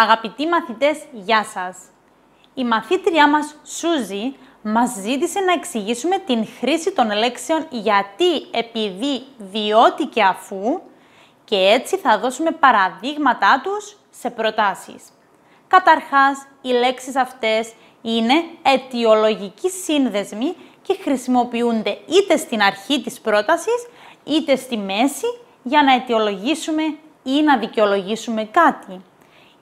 Αγαπητοί μαθητές, γεια σας! Η μαθήτριά μας, Σούζη, μας ζήτησε να εξηγήσουμε την χρήση των λέξεων γιατί, επειδή, διότι και αφού και έτσι θα δώσουμε παραδείγματά τους σε προτάσεις. Καταρχάς, οι λέξεις αυτές είναι αιτιολογικοί σύνδεσμοι και χρησιμοποιούνται είτε στην αρχή της πρότασης, είτε στη μέση για να αιτιολογήσουμε ή να δικαιολογήσουμε κάτι.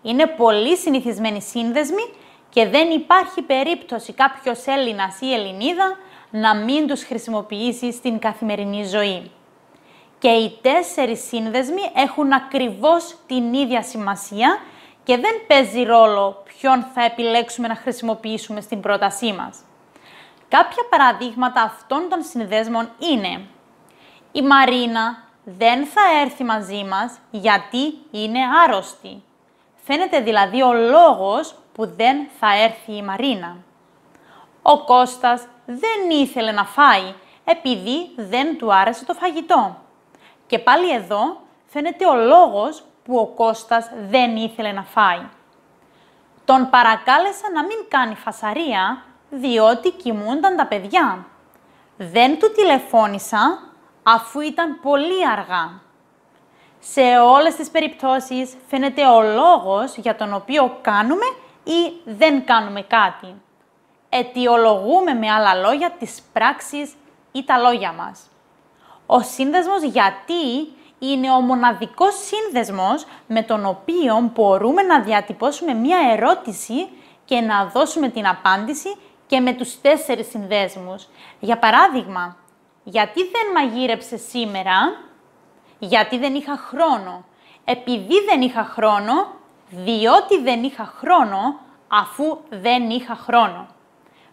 Είναι πολύ συνηθισμένοι σύνδεσμοι και δεν υπάρχει περίπτωση κάποιος Έλληνας ή Ελληνίδα να μην τους χρησιμοποιήσει στην καθημερινή ζωή. Και οι τέσσερις σύνδεσμοι έχουν ακριβώς την ίδια σημασία και δεν παίζει ρόλο ποιον θα επιλέξουμε να χρησιμοποιήσουμε στην πρότασή μας. Κάποια παραδείγματα αυτών των συνδέσμων είναι: η Μαρίνα δεν θα έρθει μαζί μας γιατί είναι άρρωστη. Φαίνεται δηλαδή ο λόγος που δεν θα έρθει η Μαρίνα. Ο Κώστας δεν ήθελε να φάει επειδή δεν του άρεσε το φαγητό. Και πάλι εδώ φαίνεται ο λόγος που ο Κώστας δεν ήθελε να φάει. Τον παρακάλεσα να μην κάνει φασαρία διότι κοιμούνταν τα παιδιά. Δεν του τηλεφώνησα αφού ήταν πολύ αργά. Σε όλες τις περιπτώσεις φαίνεται ο λόγος για τον οποίο κάνουμε ή δεν κάνουμε κάτι. Αιτιολογούμε με άλλα λόγια τις πράξεις ή τα λόγια μας. Ο σύνδεσμος γιατί είναι ο μοναδικός σύνδεσμος με τον οποίο μπορούμε να διατυπώσουμε μία ερώτηση και να δώσουμε την απάντηση και με τους τέσσερις συνδέσμους. Για παράδειγμα, γιατί δεν μαγείρεψε σήμερα? Γιατί δεν είχα χρόνο. Επειδή δεν είχα χρόνο, διότι δεν είχα χρόνο, αφού δεν είχα χρόνο.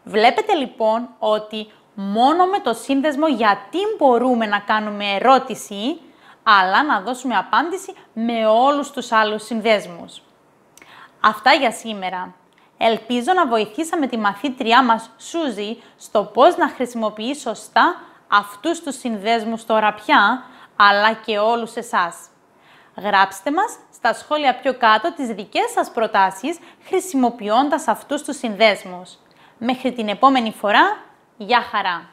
Βλέπετε λοιπόν ότι μόνο με το σύνδεσμο γιατί μπορούμε να κάνουμε ερώτηση, αλλά να δώσουμε απάντηση με όλους τους άλλους συνδέσμους. Αυτά για σήμερα. Ελπίζω να βοηθήσαμε τη μαθήτριά μας, Σούζη, στο πώς να χρησιμοποιεί σωστά αυτούς τους συνδέσμους τώρα πια, αλλά και όλους εσάς. Γράψτε μας στα σχόλια πιο κάτω τις δικές σας προτάσεις χρησιμοποιώντας αυτούς τους συνδέσμους. Μέχρι την επόμενη φορά, γεια χαρά!